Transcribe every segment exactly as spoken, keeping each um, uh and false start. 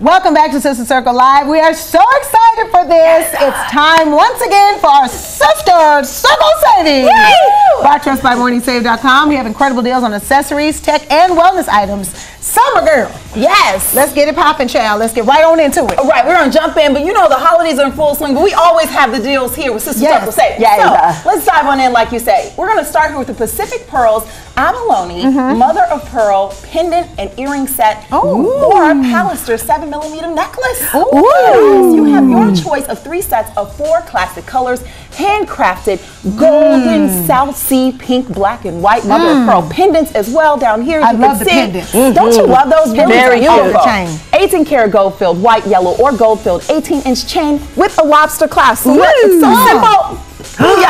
Welcome back to Sister Circle Live. We are so excited for this. Yes. It's time once again for our Sister Circle Savings. Yay! Brought to us by Morning Save dot com. We have incredible deals on accessories, tech, and wellness items. Summer girl. Yes. Let's get it popping, child. Let's get right on into it. All right, we're going to jump in, but you know the holidays are in full swing, but we always have the deals here with Sister yes. Circle Savings. Yes. So let's dive on in like you say. We're going to start here with the Pacific Pearls Abalone mm-hmm. Mother of Pearl Pendant and Earring Set oh. or Pallister seven millimeter necklace. Ooh. Ooh. You have your choice of three sets of four classic colors, handcrafted golden mm. South Sea pink, black, and white mother mm. of pearl pendants as well. Down here, I you love can the see. Pendants. Mm-hmm. Don't you love those? Really Very beautiful. eighteen karat gold filled, white, yellow, or gold filled, eighteen inch chain with a lobster clasp. So look, it's so simple. Yeah. Oh,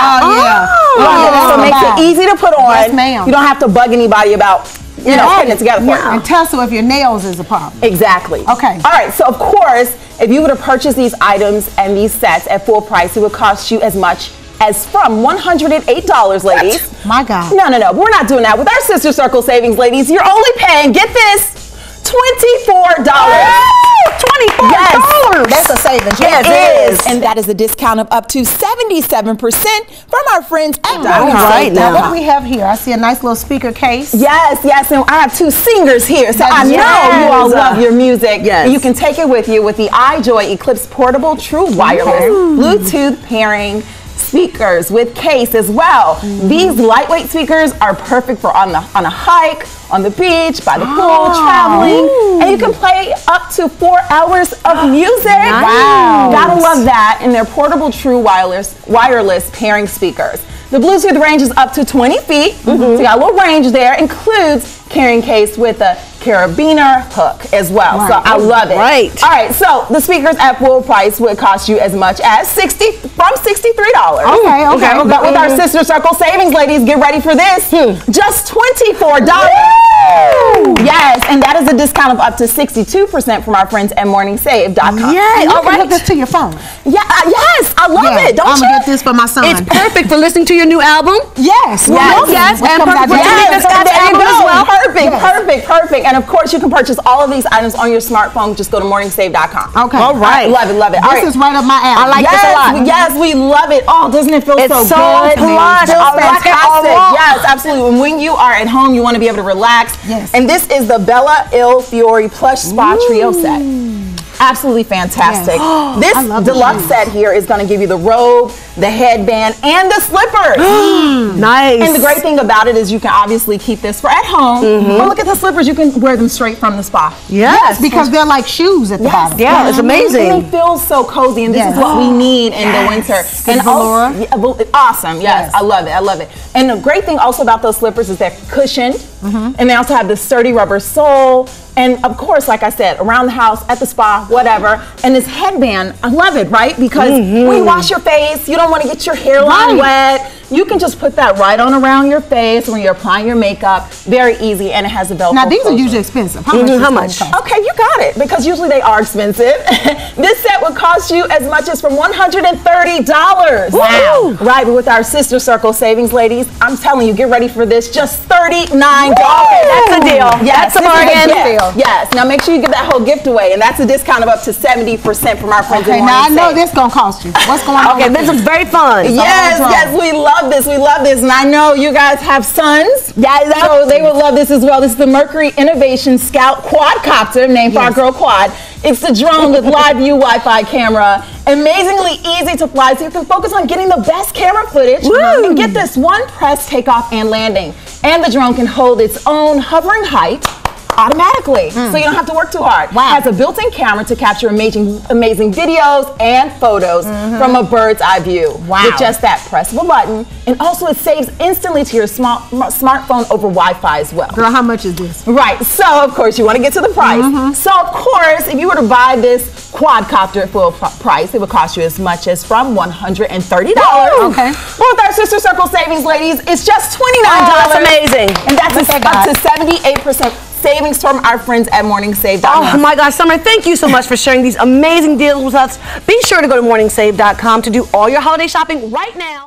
yeah. Oh. Oh. So it makes it easy to put on. Yes, ma'am. You don't have to bug anybody about. You know, putting it together for you. And tussle if your nails is a problem. Exactly. Okay. All right. So, of course, if you were to purchase these items and these sets at full price, it would cost you as much as from one hundred eight dollars, ladies. What? My God. No, no, no. We're not doing that. With our Sister Circle Savings, ladies, you're only paying, get this, twenty-four dollars. twenty-four dollars. Yes. That's a savings. Yes, it is. is. And that is a discount of up to seventy-seven percent from our friends at All right. Now, what do we have here? I see a nice little speaker case. Yes, yes. And I have two singers here, so yes. I know you all love your music. Yes. You can take it with you with the iJoy Eclipse Portable True Wireless mm. Bluetooth pairing speakers with case as well. Mm. These lightweight speakers are perfect for on the on a hike, on the beach, by the oh. pool, traveling, Ooh. And you can play up to four hours of music. Wow! Gotta love that. And they're portable, true wireless wireless pairing speakers. The Bluetooth range is up to twenty feet. Mm-hmm. So you got a little range there. Includes carrying case with a carabiner hook as well. Right. So I love it. Right. All right. So the speakers at full price would cost you as much as sixty from sixty-three dollars. Okay, okay. Okay. But with our Sister Circle Savings, ladies, get ready for this. Hmm. Just twenty-four dollars. Yes, and that is a discount of up to sixty-two percent from our friends at Morning Save dot com. Yeah, all right. Hook this to your phone. Yeah, uh, yes, I love yeah, it. Don't I'm you? I'm gonna get this for my son. It's perfect for listening to your new album. Yes, yes, yes, yes. and perfect. Yes, and the album as well. Perfect, yes. perfect, perfect. And of course, you can purchase all of these items on your smartphone. Just go to Morning Save dot com. Okay, all right, I love it, love it. This all right. is right up my alley. I like yes, this a lot. Yes, we love it. Oh, doesn't it feel it's so, so good? Plush, it feels oh, fantastic. Yes, absolutely. And when you are at home, you want to be able to relax. Yes. And this is the Bella Il Fiori Plush Spa Ooh. Trio Set. Absolutely fantastic. Yes. This deluxe set here is going to give you the robe, the headband, and the slippers. Nice. And the great thing about it is you can obviously keep this for at home. Mm-hmm. But look at the slippers. You can wear them straight from the spa. Yes. yes because they're like shoes at the yes. bottom. Yeah, it's amazing. And they feel so cozy. And this yes. is what we need in yes. the winter. And also, awesome. Yes. yes. I love it. I love it. And the great thing also about those slippers is they're cushioned. Mm-hmm. And they also have this sturdy rubber sole. And of course, like I said, around the house, at the spa, whatever. And this headband, I love it, right? Because mm-hmm. when you wash your face, you don't want to get your hairline right. wet. You can just put that right on around your face when you're applying your makeup. Very easy, and it has a velcro. Now, these closure. Are usually expensive. How much? Mm-hmm. How much? Okay, you got it, because usually they are expensive. This set would cost you as much as from one hundred thirty dollars. Wow. Right, but with our Sister Circle Savings, ladies, I'm telling you, get ready for this. Just thirty-nine dollars. That's a deal. Yes, that's a bargain. Yes. yes. Now, make sure you give that whole gift away, and that's a discount of up to seventy percent from our friends. Okay, now I know this is going to cost you. What's going on? Okay, this is very fun. Yes, yes, we love this. We love this, and I know you guys have sons. Yeah, so they would love this as well. This is the Mercury Innovation Scout quadcopter, named yes. for our girl Quad. It's the drone with live view Wi-Fi camera. Amazingly easy to fly, so you can focus on getting the best camera footage. Woo. And get this, one press, takeoff, and landing. And the drone can hold its own hovering height automatically, mm. so you don't have to work too hard. Wow. It has a built-in camera to capture amazing, amazing videos and photos mm-hmm. from a bird's eye view. Wow. With just that press of a button, and also it saves instantly to your smart smartphone over Wi-Fi as well. Girl, how much is this? Right. So of course you want to get to the price. Mm-hmm. So of course, if you were to buy this quadcopter at full price, it would cost you as much as from one hundred thirty dollars. Okay. Well, with our Sister Circle Savings, ladies, it's just twenty-nine dollars. Oh, that's amazing. And that's up to seventy-eight percent. Savings from our friends at Morning Save dot com. Oh my gosh, Summer, thank you so much for sharing these amazing deals with us. Be sure to go to Morning Save dot com to do all your holiday shopping right now.